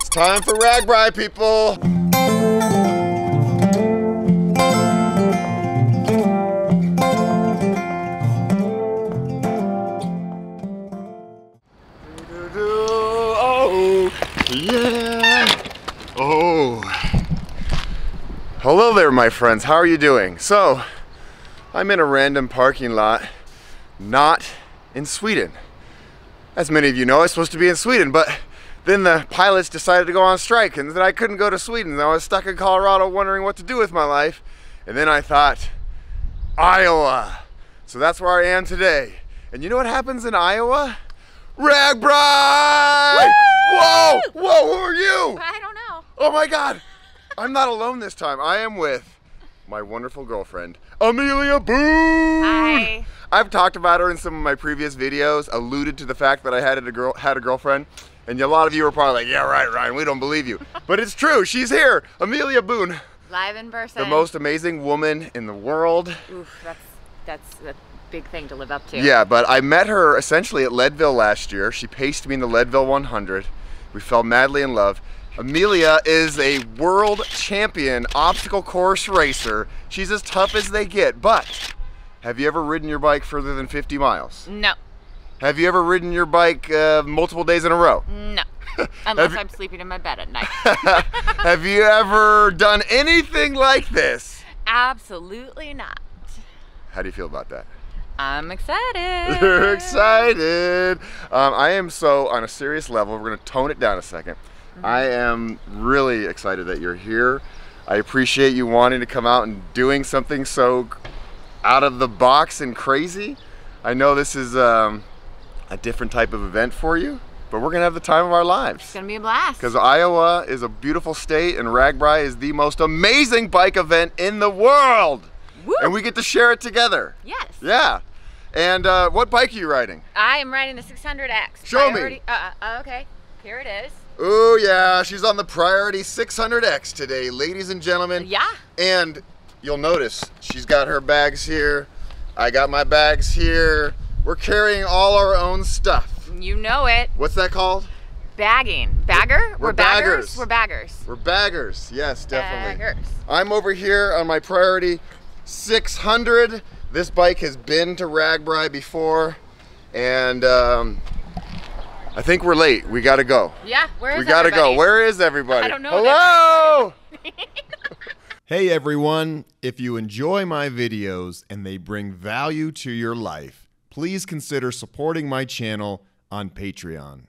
It's time for RAGBRAI, people. Hello there, my friends. How are you doing? So, I'm in a random parking lot, not in Sweden. As many of you know, I was supposed to be in Sweden, but then the pilots decided to go on strike, and then I couldn't go to Sweden. And I was stuck in Colorado wondering what to do with my life. And then I thought, Iowa. So that's where I am today. And you know what happens in Iowa? RAGBRAI! Whoa! Whoa, who are you? I don't know. Oh my God. I'm not alone this time. I am with my wonderful girlfriend, Amelia Boone. Hi. I've talked about her in some of my previous videos, alluded to the fact that I had a girlfriend, and a lot of you were probably like, yeah, right, Ryan, we don't believe you. But it's true, she's here, Amelia Boone. Live in person. The most amazing woman in the world. Oof, that's a big thing to live up to. Yeah, but I met her essentially at Leadville last year. She paced me in the Leadville 100. We fell madly in love. Amelia is a world champion obstacle course racer. She's as tough as they get, but have you ever ridden your bike further than 50 miles? No. Have you ever ridden your bike multiple days in a row? No, unless I'm sleeping in my bed at night. Have you ever done anything like this? Absolutely not. How do you feel about that? I'm excited. You're excited. I am so, on a serious level, we're gonna tone it down a second. I am really excited that you're here. I appreciate you wanting to come out and doing something so out of the box and crazy. I know this is a different type of event for you, but we're gonna have the time of our lives. It's gonna be a blast. Because Iowa is a beautiful state and RAGBRAI is the most amazing bike event in the world. Woo. And we get to share it together. Yes. Yeah. And what bike are you riding? I am riding the 600X. Show me. Okay, here it is. Oh yeah, she's on the Priority 600X today, ladies and gentlemen. Yeah. And you'll notice she's got her bags here. I got my bags here. We're carrying all our own stuff. You know it. What's that called? Bagging. Bagger? We're baggers. We're baggers. We're baggers. Yes, definitely. Baggers. I'm over here on my Priority 600. This bike has been to RAGBRAI before, and I think we're late. We gotta go. Yeah, where is everybody? We gotta go. Where is everybody? I don't know. Hello! Hey everyone, if you enjoy my videos and they bring value to your life, please consider supporting my channel on Patreon.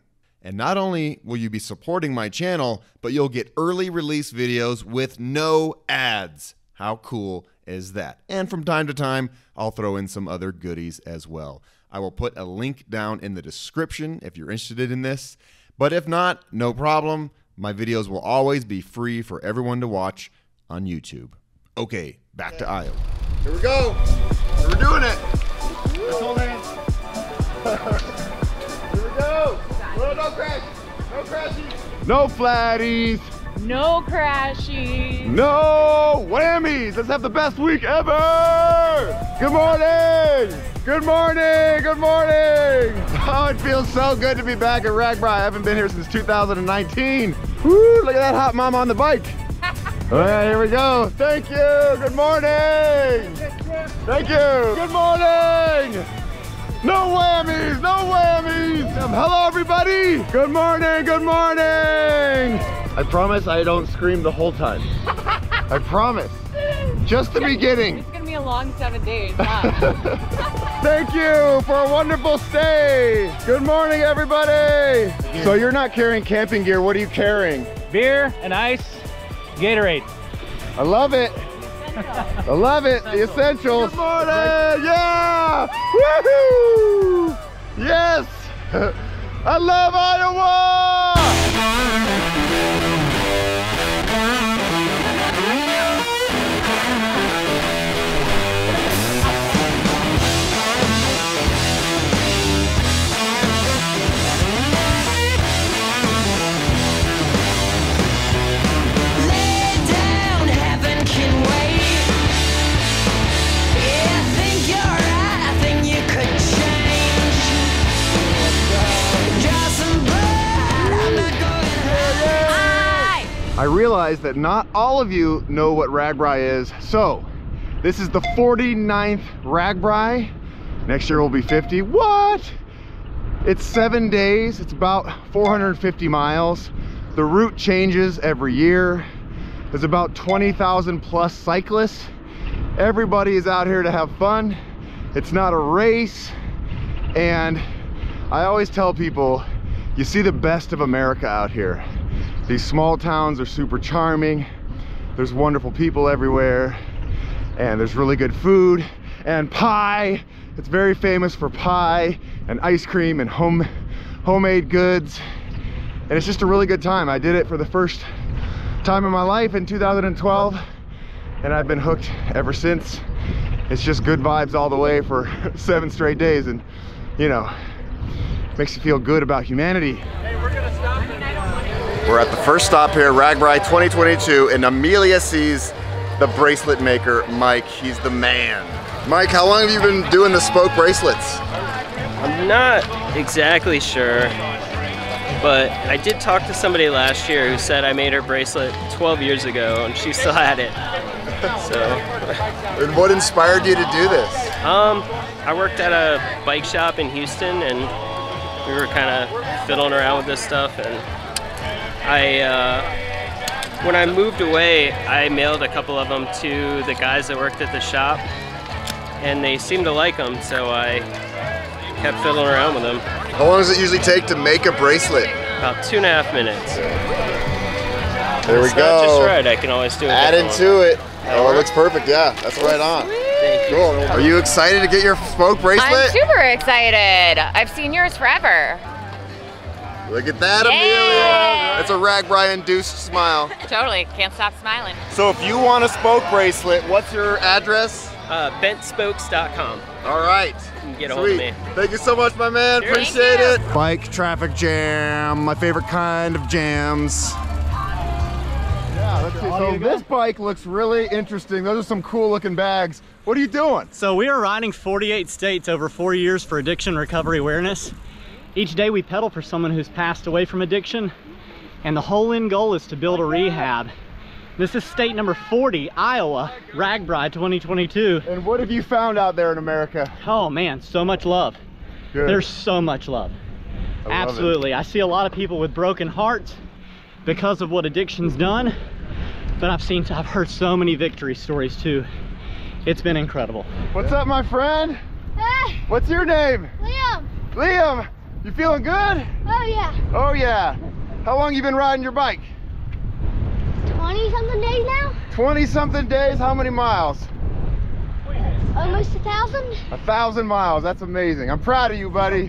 And not only will you be supporting my channel, but you'll get early release videos with no ads. How cool is that? And from time to time, I'll throw in some other goodies as well. I will put a link down in the description if you're interested in this. But if not, no problem. My videos will always be free for everyone to watch on YouTube. Okay, back to Iowa. Here we go. We're doing it. Let's hold hands. Here we go. Well, no crash. No crashies. No flatties. No crashies. No whammies. Let's have the best week ever. Good morning. Good morning, good morning! Oh, it feels so good to be back at RAGBRAI. I haven't been here since 2019. Woo, look at that hot mom on the bike. All right, here we go. Thank you, good morning! Thank you, good morning! No whammies, no whammies! Hello, everybody! Good morning, good morning! I promise I don't scream the whole time. I promise. Just the beginning. It's gonna be a long 7 days, huh? Thank you for a wonderful stay. Good morning, everybody. So you're not carrying camping gear. What are you carrying? Beer and ice, Gatorade. I love it. I love it. The essentials. Good morning. Yeah. Woohoo. Yes. I love Iowa. I realize that not all of you know what RAGBRAI is, so this is the 49th RAGBRAI. Next year will be 50. What? It's 7 days. It's about 450 miles. The route changes every year. There's about 20,000 plus cyclists. Everybody is out here to have fun. It's not a race. And I always tell people, you see the best of America out here. These small towns are super charming. There's wonderful people everywhere. And there's really good food and pie. It's very famous for pie and ice cream and homemade goods. And it's just a really good time. I did it for the first time in my life in 2012, and I've been hooked ever since. It's just good vibes all the way for 7 straight days, and you know, makes you feel good about humanity. Hey, we're gonna stop. We're at the first stop here, RAGBRAI 2022, and Amelia sees the bracelet maker, Mike. He's the man. Mike, how long have you been doing the spoke bracelets? I'm not exactly sure, but I did talk to somebody last year who said I made her bracelet 12 years ago and she still had it. So. And what inspired you to do this? I worked at a bike shop in Houston and we were kind of fiddling around with this stuff, and when I moved away, I mailed a couple of them to the guys that worked at the shop, and they seemed to like them, so I kept fiddling around with them. How long does it usually take to make a bracelet? About 2.5 minutes. There we go. That's just right, I can always do it. Add into it. Oh, it looks perfect, yeah, that's right on. Thank you. Cool. Are you excited to get your spoke bracelet? I'm super excited. I've seen yours forever. Look at that, yeah. Amelia! That's a RAGBRAI-induced smile. Totally, can't stop smiling. So if you want a spoke bracelet, what's your address? Bentspokes.com. All right. You can get a hold of me. Thank you so much, my man. Sure. Appreciate it. Bike traffic jam, my favorite kind of jams. Yeah, let's see. So this bike looks really interesting. Those are some cool looking bags. What are you doing? So we are riding 48 states over 4 years for addiction recovery awareness. Each day we pedal for someone who's passed away from addiction, and the whole end goal is to build a rehab. This is state number 40, Iowa, RAGBRAI 2022. And what have you found out there in America? Oh man, so much love. Good. There's so much love. Absolutely. I see a lot of people with broken hearts because of what addiction's done, but I've heard so many victory stories too. It's been incredible. What's up, my friend? Hey. What's your name? Liam. Liam. You feeling good? Oh yeah. Oh yeah. How long you been riding your bike? 20 something days now. 20 something days? How many miles? Almost 1,000. 1,000 miles, that's amazing. I'm proud of you, buddy.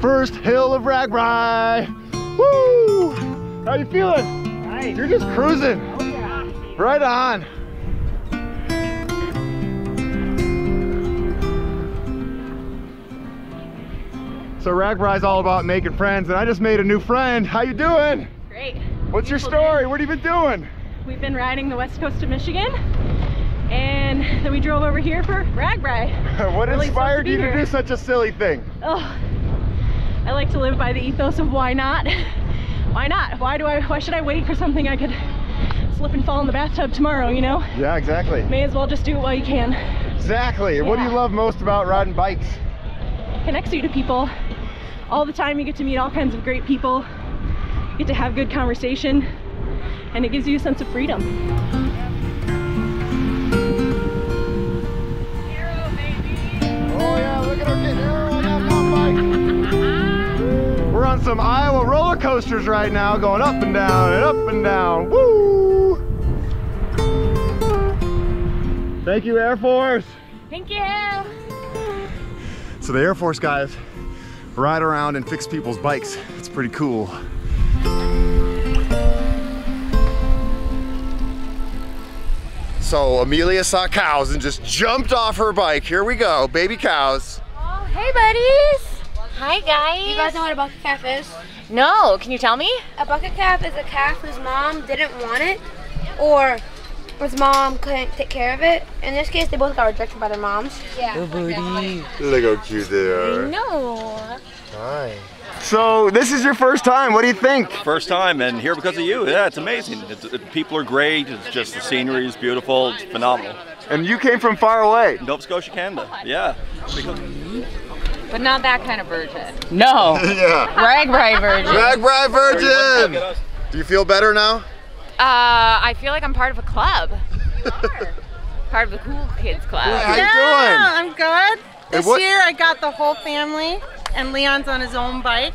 First hill of RAGBRAI. Woo! How you feeling? Nice. You're just cruising. Oh yeah. Right on. So RAGBRAI is all about making friends, and I just made a new friend. How you doing? Great. What's your story? What have you been doing? We've been riding the west coast of Michigan, and then we drove over here for RAGBRAI. What inspired you to do such a silly thing? Oh, I like to live by the ethos of why not? Why not? Why should I wait for something I could slip and fall in the bathtub tomorrow, you know? Yeah, exactly. May as well just do it while you can. Exactly. Yeah. What do you love most about riding bikes? Connects you to people all the time. You get to meet all kinds of great people, you get to have good conversation, and it gives you a sense of freedom. Hero, baby. Oh yeah, look at her getting hero on that mountain bike. We're on some Iowa roller coasters right now, going up and down and up and down. Woo! Thank you, Air Force. Thank you. So the Air Force guys ride around and fix people's bikes. It's pretty cool. So Amelia saw cows and just jumped off her bike. Here we go, baby cows. Oh, hey buddies. Hi guys. You guys know what a bucket calf is? No, can you tell me? A bucket calf is a calf whose mom didn't want it, or his mom couldn't take care of it. In this case, they both got rejected by their moms. Yeah. Oh, buddy. Look how cute they are. I know. Hi. So this is your first time. What do you think? First time, and here because of you. Yeah, it's amazing. People are great. It's just the scenery is beautiful. It's phenomenal. And you came from far away. Nova Scotia, Canada. Yeah. But not that kind of virgin. No. Yeah. RAGBRAI virgin. RAGBRAI virgin. Do you feel better now? I feel like I'm part of a club. You are. Part of the cool kids club. Yeah, how you doing? I'm good. This year I got the whole family, and Leon's on his own bike.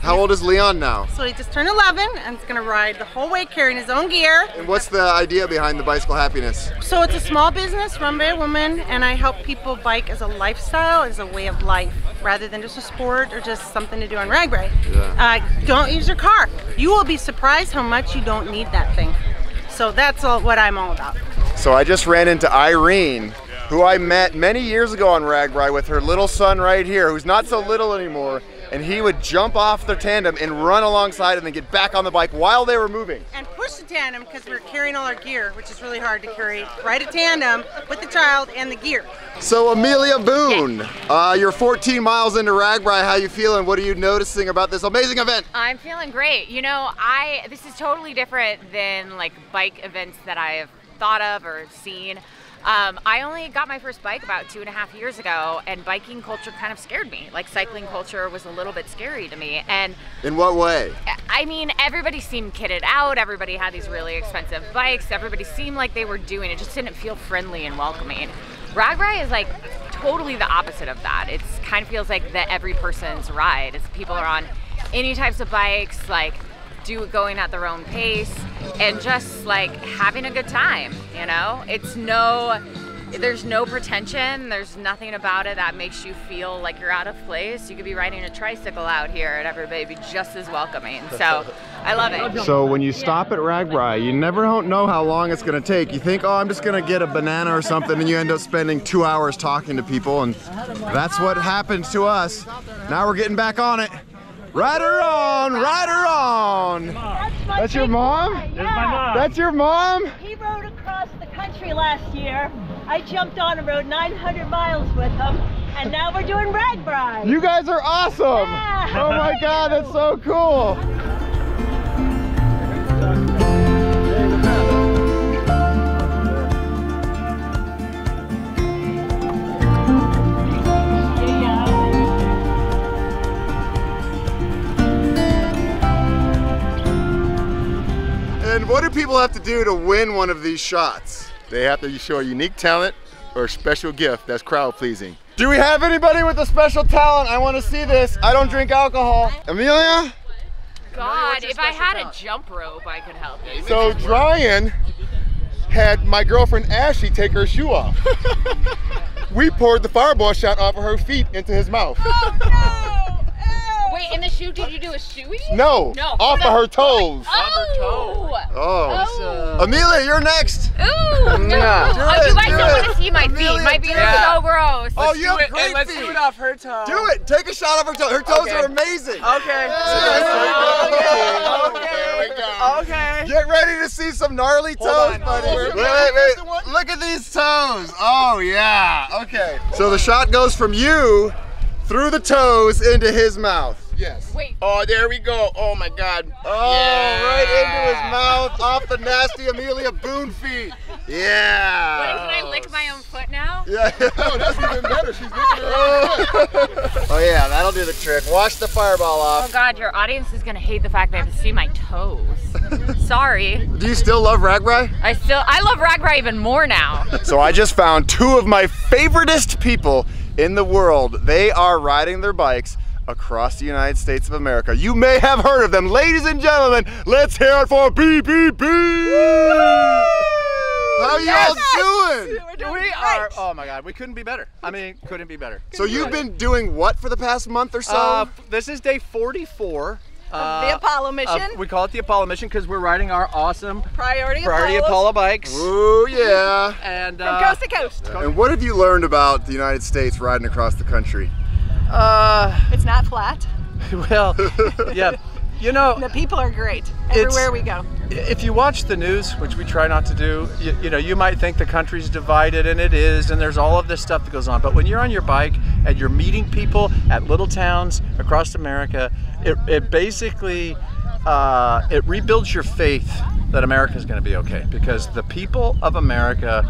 How old is Leon now? So he just turned 11 and is going to ride the whole way carrying his own gear. And what's the idea behind the Bicycle Happiness? So it's a small business run by a woman, and I help people bike as a lifestyle, as a way of life, rather than just a sport or just something to do on RAGBRAI. Yeah. Don't use your car. You will be surprised how much you don't need that thing. So that's what I'm all about. So I just ran into Irene, who I met many years ago on RAGBRAI with her little son right here, who's not so little anymore, and he would jump off their tandem and run alongside and then get back on the bike while they were moving. And push the tandem because we were carrying all our gear, which is really hard to carry, ride a tandem with the child and the gear. So Amelia Boone, you're 14 miles into RAGBRAI. How you feeling? What are you noticing about this amazing event? I'm feeling great. You know, this is totally different than like bike events that I've thought of or seen. I only got my first bike about 2.5 years ago, and biking culture kind of scared me. Like cycling culture was a little bit scary to me. And in what way? I mean, everybody seemed kitted out. Everybody had these really expensive bikes. Everybody seemed like they were doing it. Just didn't feel friendly and welcoming. RAGBRAI is like totally the opposite of that. It kind of feels like the every person's ride. It's people are on any types of bikes, like going at their own pace, and just like having a good time, you know? There's no pretension, there's nothing about it that makes you feel like you're out of place. You could be riding a tricycle out here and everybody would be just as welcoming, so I love it. So when you stop at RAGBRAI, you never don't know how long it's gonna take. You think, oh, I'm just gonna get a banana or something, and you end up spending 2 hours talking to people, and that's what happens to us. Now we're getting back on it. Rider on, rider on. That's your mom? Yeah. That's your mom? He rode across the country last year. I jumped on and rode 900 miles with him, and now we're doing RAGBRAI. You guys are awesome. Yeah. Oh my God, that's so cool. And what do people have to do to win one of these shots? They have to show a unique talent or a special gift that's crowd pleasing. Do we have anybody with a special talent? I want to see this. I don't drink alcohol. Amelia? God, if I had a jump rope, I could help you. So Brian had my girlfriend Ashley take her shoe off. We poured the fireball shot off of her feet into his mouth. Oh, no. Wait, in the shoe, did you do a shoey? No, no. Off of her toes. Oh. Off her toe. Oh. Amelia, you're next. Ooh. Nah. You guys don't want to see my feet. My feet are so gross. Oh, you have great feet. Let's do it off her toe. Do it. Take a shot off her toe. Her toes are amazing. Okay. Okay. Get ready to see some gnarly toes, buddy. Wait. Look at these toes. Oh, yeah. Okay. So the shot goes from you through the toes into his mouth. Yes. Wait. Oh, there we go. Oh my God. Oh, yeah. Right into his mouth, off the nasty Amelia Boone feet. Yeah. Wait, can I lick my own foot now? Yeah. No, that's even better. She's licking her own foot. Oh yeah, that'll do the trick. Wash the fireball off. Oh God, your audience is gonna hate the fact they have to see my toes. Sorry. Do you still love RAGBRAI? I love RAGBRAI even more now. So I just found two of my favoriteest people in the world. They are riding their bikes across the United States of America. You may have heard of them. Ladies and gentlemen, let's hear it for BBB! How y'all doing? We are, oh my God, we couldn't be better. I mean, couldn't be better. So you've been doing what for the past month or so? This is day 44. The Apollo mission. We call it the Apollo mission because we're riding our awesome Priority Apollo bikes. Ooh, yeah. And, from coast to coast. And what have you learned about the United States riding across the country? It's not flat. Well, yeah. You know, the people are great everywhere we go. If you watch the news, which we try not to do, you know, you might think the country's divided, and it is, and there's all of this stuff that goes on. But when you're on your bike and you're meeting people at little towns across America, it basically it rebuilds your faith that America is going to be okay, because the people of America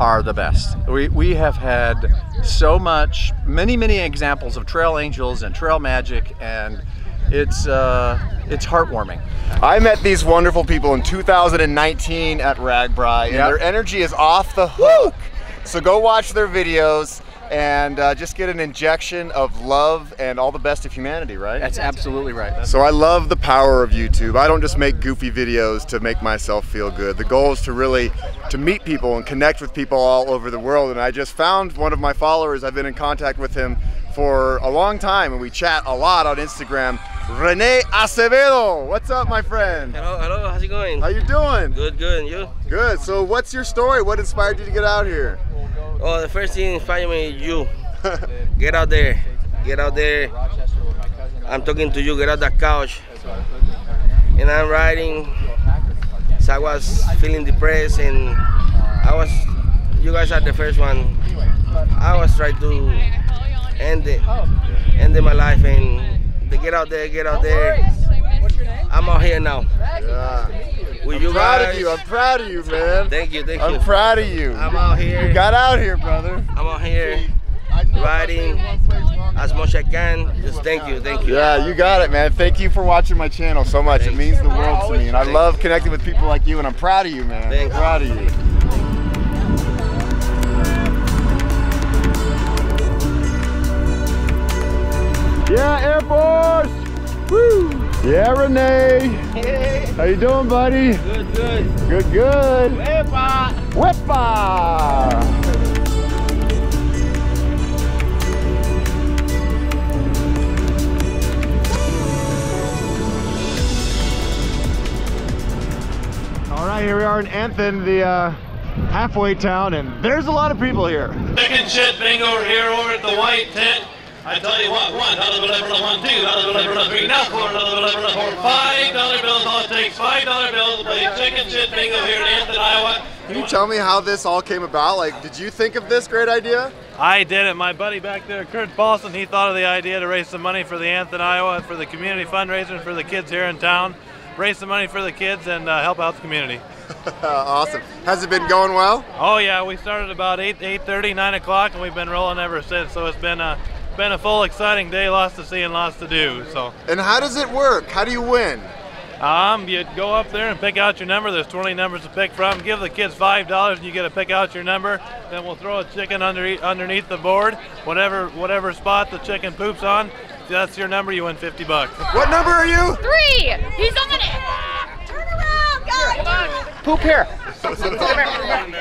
are the best. We have had so much, many examples of trail angels and trail magic, and it's heartwarming. I met these wonderful people in 2019 at RAGBRAI, and their energy is off the hook. Woo! So go watch their videos and just get an injection of love and all the best of humanity, right? That's absolutely right. So I love the power of YouTube. I don't just make goofy videos to make myself feel good. The goal is to really meet people and connect with people all over the world. And I just found one of my followers. I've been in contact with him for a long time, and we chat a lot on Instagram. Rene Acevedo, what's up, my friend? Hello, hello, how's it going? How you doing? Good, good, and you? Good. So what's your story? What inspired you to get out here? Oh, the first thing inspired me is you. Get out there. Get out there. I'm talking to you. Get out that couch. And I'm riding. So I was feeling depressed, and I was, you guys are the first one. I was trying to end my life, and to get out there, get out there. I'm out here now. Yeah. I'm proud of you, man. Thank you, thank you. I'm proud of you. I'm out here. You got out here, brother. I'm out here riding as much as I can. Just thank you, thank you. Yeah, you got it, man. Thank you for watching my channel so much. It means the world to me, and I love connecting with people like you, and I'm proud of you, man. Thanks. I'm proud of you. Yeah, Air Force! Woo! Yeah, Renee! Hey! How you doing, buddy? Good, good. Good, good. Wepa! Wepa! All right, here we are in Anthon, the halfway town, and there's a lot of people here. Second shit bingo here over at the white tent. I tell you what, one dollar bill, one, $2 bill, three, now $4 bill, $5 bills. All it takes, $5 bills to play chicken shit bingo here in Anthon, Iowa. Can you tell me how this all came about? Like, did you think of this great idea? I did it. My buddy back there, Kurt Paulson, he thought of the idea to raise some money for the Anthon, Iowa, for the community fundraiser, for the kids here in town. Raise some money for the kids and help out the community. Awesome. Has it been going well? Oh yeah, we started about 8:30, 9 o'clock, and we've been rolling ever since. So it's been a full, exciting day, lots to see and lots to do. So. And how does it work? How do you win? You go up there and pick out your number. There's 20 numbers to pick from. Give the kids $5 and you get to pick out your number. Then we'll throw a chicken underneath the board. Whatever spot the chicken poops on, if that's your number, you win $50. What number are you? 3! He's on the net! Turn around, guys! Come on! Poop here!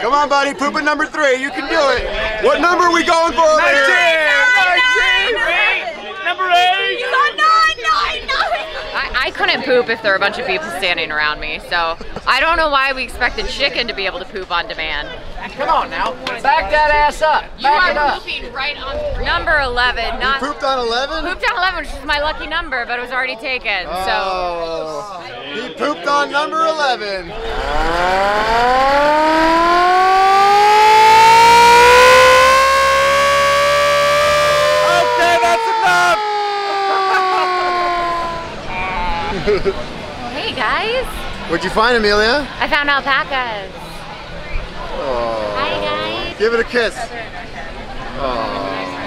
Come on, buddy, poop at number 3. You can do it. What number are we going for over here? 8. Number 8. You got 9, 9, 9. I couldn't poop if there were a bunch of people standing around me, so I don't know why we expect a chicken to be able to poop on demand. Come on now, back that ass up. Back it up. You are pooping right on 3. Number 11. Not, you pooped on 11? Pooped on 11, which is my lucky number, but it was already taken. Oh, so he pooped on number 11. Hey guys! What'd you find, Amelia? I found alpacas. Oh. Hi guys. Give it a kiss. Oh.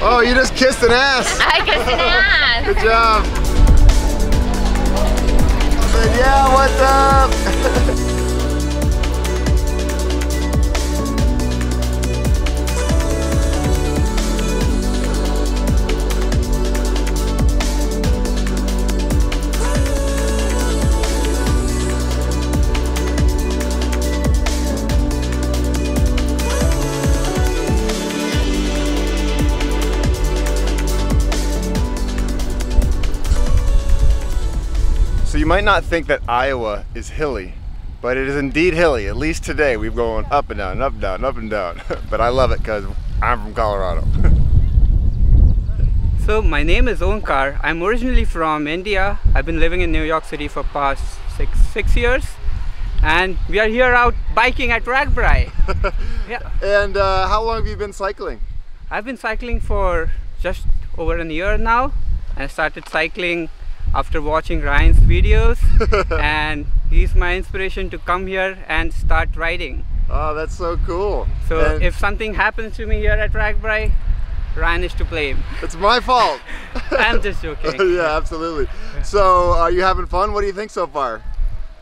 Oh, you just kissed an ass. I kissed an ass. Good job. I said, yeah, what's up? You might not think that Iowa is hilly, but it is indeed hilly, at least today. We're going up and down, up and down, up and down. But I love it because I'm from Colorado. So my name is Onkar. I'm originally from India. I've been living in New York City for past six years. And we are here out biking at RAGBRAI. Yeah. And how long have you been cycling? I've been cycling for just over a year now. I started cycling after watching Ryan's videos and he's my inspiration to come here and start riding. Oh, that's so cool. So and if something happens to me here at RAGBRAI, Ryan is to blame. It's my fault. I'm just joking. Yeah, absolutely. So are you having fun? What do you think so far?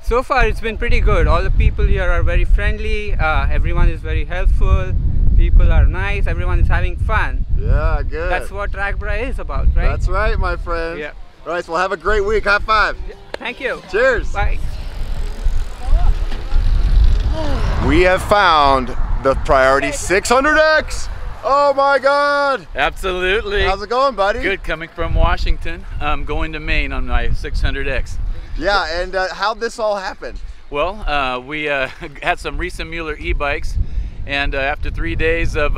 So far it's been pretty good. All the people here are very friendly, everyone is very helpful, people are nice, everyone is having fun. Yeah, good. That's what RAGBRAI is about, right? That's right, my friend. Yeah. All right, so we'll have a great week. High five. Thank you. Cheers. Bye. We have found the Priority 600X. Oh my God! Absolutely. How's it going, buddy? Good. Coming from Washington, I'm going to Maine on my 600X. Yeah, and how'd this all happen? Well, we had some Mueller e-bikes, and after 3 days of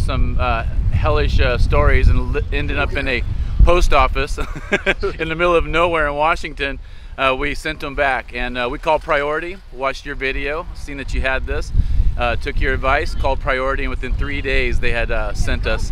some hellish stories and ended up in a post office in the middle of nowhere in Washington, we sent them back. And we called Priority, watched your video, seen that you had this, took your advice, called Priority, and within 3 days they had sent us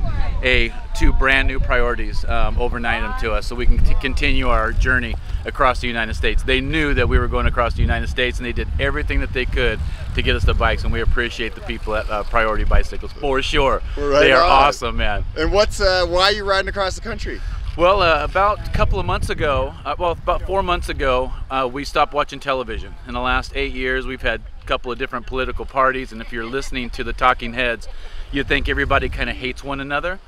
two brand new Priorities, overnight them to us so we can continue our journey across the United States. They knew that we were going across the United States and they did everything that they could to get us the bikes, and we appreciate the people at Priority Bicycles for sure. Right, they are awesome, man. And what's why are you riding across the country? Well, about a couple of months ago, well, about 4 months ago, we stopped watching television. In the last 8 years, we've had a couple of different political parties, and if you're listening to the talking heads, you think everybody kind of hates one another,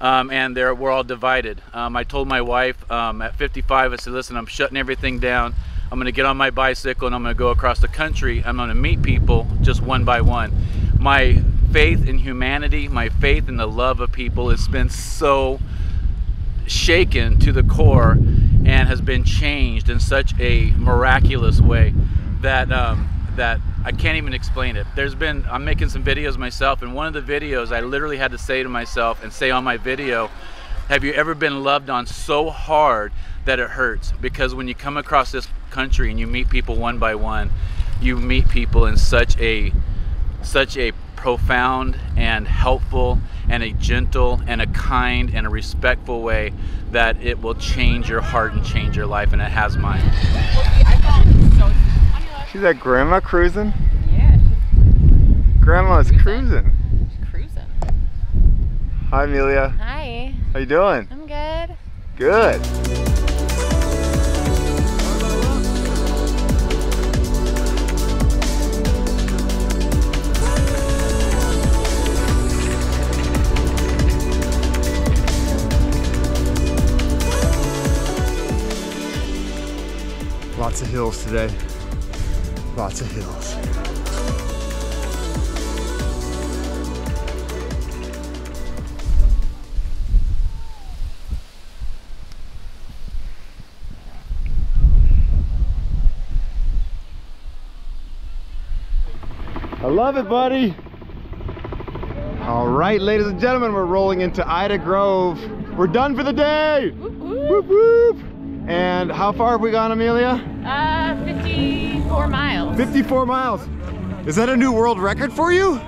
and we're all divided. I told my wife at 55, I said, listen, I'm shutting everything down. I'm going to get on my bicycle, and I'm going to go across the country. I'm going to meet people just one by one. My faith in humanity, my faith in the love of people has been so shaken to the core and has been changed in such a miraculous way that that I can't even explain it. I'm making some videos myself, and one of the videos I literally had to say to myself and say on my video, have you ever been loved on so hard that it hurts? Because when you come across this country and you meet people one by one, you meet people in such a profound and helpful and a gentle and a kind and a respectful way that it will change your heart and change your life, and it has mine. See that grandma cruising? Yeah. Grandma's cruising. She's cruising. Hi, Amelia. Hi. How you doing? I'm good. Good. Lots of hills today. Lots of hills. I love it, buddy. All right, ladies and gentlemen, we're rolling into Ida Grove. We're done for the day. Whoop, whoop. Whoop, whoop. And how far have we gone, Amelia? 54 miles. 54 miles. Is that a new world record for you?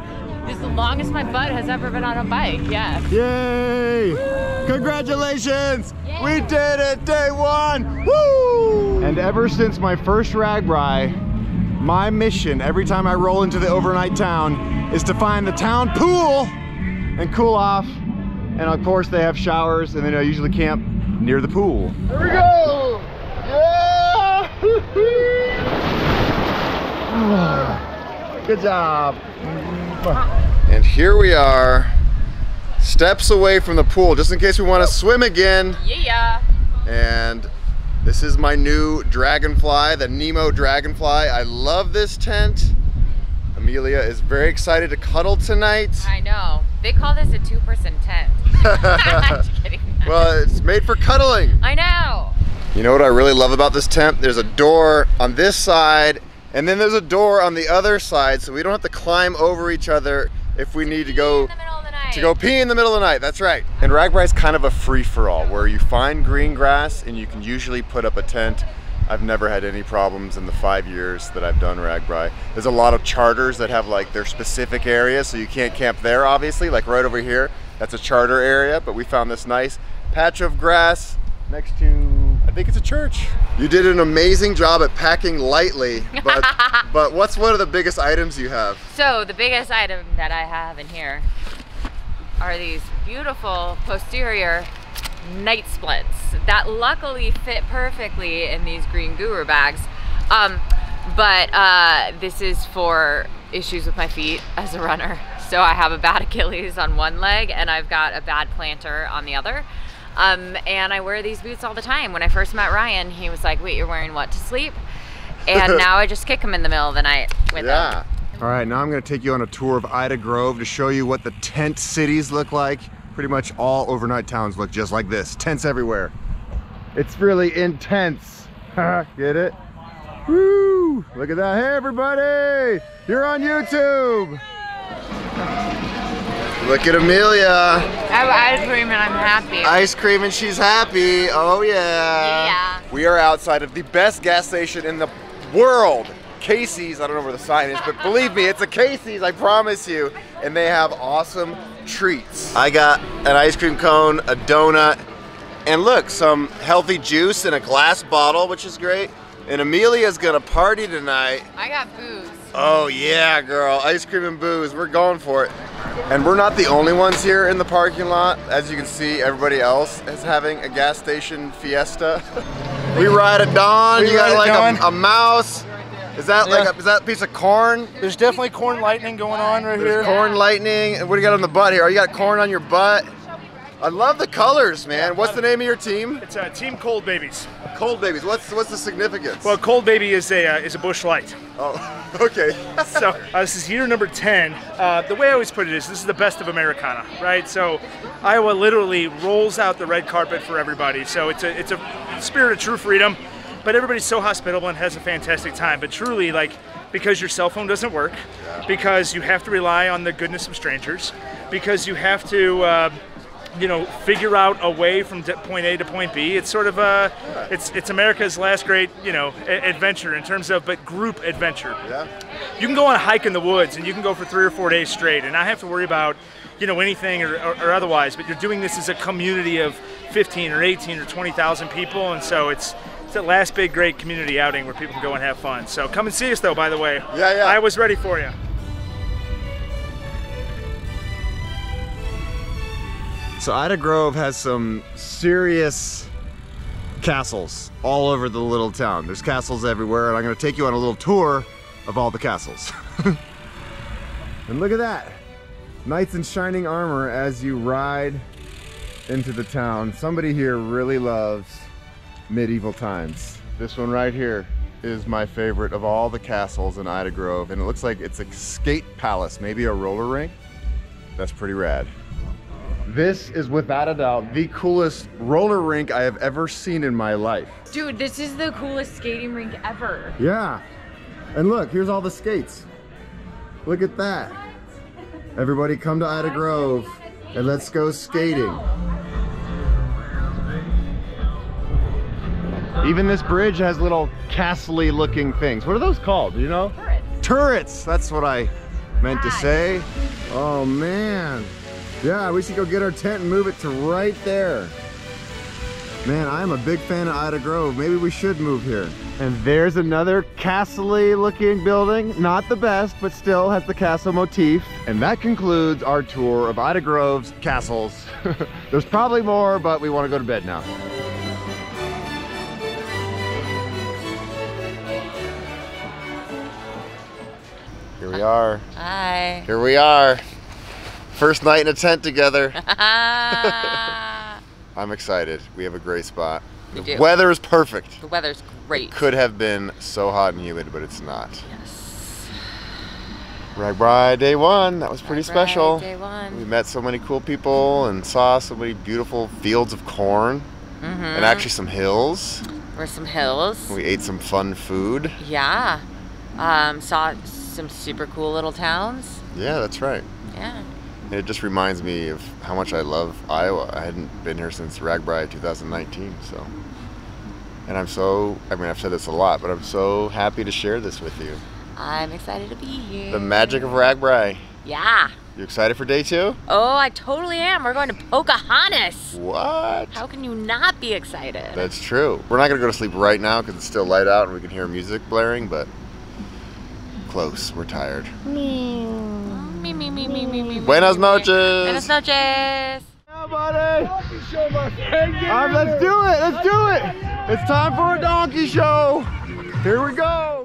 It's the longest my butt has ever been on a bike, yeah. Yay! Woo! Congratulations! Yeah. We did it, day one! Woo! And ever since my first RAGBRAI, my mission every time I roll into the overnight town is to find the town pool and cool off. And of course they have showers, and then I usually camp near the pool. Here we go! Yeah! Good job! And here we are, steps away from the pool, just in case we want to swim again. Yeah! And this is my new Dragonfly, the Nemo Dragonfly. I love this tent. Amelia is very excited to cuddle tonight. I know. They call this a two-person tent. I'm just kidding. Well, it's made for cuddling. I know. You know what I really love about this tent? There's a door on this side, and then there's a door on the other side, so we don't have to climb over each other if we need to go pee in the middle of the night. That's right. And RAGBRAI is kind of a free-for-all where you find green grass and you can usually put up a tent. I've never had any problems in the 5 years that I've done RAGBRAI. There's a lot of charters that have like their specific areas, so you can't camp there, obviously, like right over here. That's a charter area, but we found this nice. patch of grass next to, I think it's a church. You did an amazing job at packing lightly, but but what's one of the biggest items you have? So the biggest item that I have in here are these beautiful posterior night splits that luckily fit perfectly in these green guru bags. This is for issues with my feet as a runner. So I have a bad Achilles on one leg and I've got a bad plantar on the other. And I wear these boots all the time. When I first met Ryan, he was like, wait, you're wearing what to sleep? And now I just kick him in the middle of the night with them. All right, now I'm gonna take you on a tour of Ida Grove to show you what the tent cities look like. Pretty much all overnight towns look just like this. Tents everywhere. It's really intense. Get it? Woo! Look at that. Hey everybody! You're on YouTube! Look at Amelia. I have ice cream and I'm happy. Ice cream and she's happy. Oh yeah. Yeah. We are outside of the best gas station in the world. Casey's. I don't know where the sign is, but believe me, it's a Casey's, I promise you. And they have awesome treats. I got an ice cream cone, a donut, and look, some healthy juice in a glass bottle, which is great. And Amelia's gonna party tonight. I got booze. Oh yeah, girl, ice cream and booze, we're going for it. And we're not the only ones here in the parking lot. As you can see, everybody else is having a gas station fiesta. We ride at dawn, you got like a mouse. Is that like a, is that a piece of corn? There's definitely corn lightning going on right here. There's corn lightning, and what do you got on the butt here? Oh, you got corn on your butt. I love the colors, man. What's the name of your team? It's Team Cold Babies. Cold Babies. What's the significance? Well, Cold Baby is a bush light. Oh, okay. So this is year number 10. The way I always put it is, this is the best of Americana, right? So Iowa literally rolls out the red carpet for everybody. So it's a spirit of true freedom, but everybody's so hospitable and has a fantastic time. But truly, like, because your cell phone doesn't work, because you have to rely on the goodness of strangers, because you have to. You know, figure out a way from point A to point B. It's sort of a, it's America's last great, you know, adventure in terms of, but group adventure. Yeah. You can go on a hike in the woods and you can go for 3 or 4 days straight and not have to worry about, you know, anything or otherwise, but you're doing this as a community of 15 or 18 or 20,000 people. And so it's the last big, great community outing where people can go and have fun. So come and see us though, by the way. Yeah, yeah. I was ready for you. So Ida Grove has some serious castles all over the little town. There's castles everywhere, and I'm gonna take you on a little tour of all the castles. And look at that. Knights in shining armor as you ride into the town. Somebody here really loves medieval times. This one right here is my favorite of all the castles in Ida Grove, and it looks like it's a skate palace, maybe a roller rink. That's pretty rad. This is without a doubt the coolest roller rink I have ever seen in my life. Dude, this is the coolest skating rink ever. Yeah. And look, here's all the skates. Look at that. Everybody come to Ida Grove and let's go skating. Even this bridge has little castle-y looking things. What are those called, do you know? Turrets. Turrets, that's what I meant to say. Oh man. Yeah, we should go get our tent and move it to right there. Man, I'm a big fan of Ida Grove. Maybe we should move here. And there's another castle-y looking building. Not the best, but still has the castle motif. And that concludes our tour of Ida Grove's castles. There's probably more, but we want to go to bed now. Here we are. Hi. Here we are. First night in a tent together. I'm excited. We have a great spot. The weather is perfect. The weather's great. It could have been so hot and humid, but it's not. Yes. RAGBRAI day one. That was pretty special. Day one. We met so many cool people and saw so many beautiful fields of corn and actually some hills. There were some hills. We ate some fun food. Yeah. Saw some super cool little towns. Yeah, that's right. Yeah. It just reminds me of how much I love Iowa. I hadn't been here since RAGBRAI 2019, so. And I'm so, I mean, I've said this a lot, but I'm so happy to share this with you. I'm excited to be here. The magic of RAGBRAI. Yeah. You excited for day two? Oh, I totally am. We're going to Pocahontas. What? How can you not be excited? That's true. We're not gonna go to sleep right now because it's still light out and we can hear music blaring, but close. We're tired. Me. Buenas noches. Buenas noches. Donkey show, my friend. All right, let's do it. Let's do it. It's time for a donkey show. Here we go.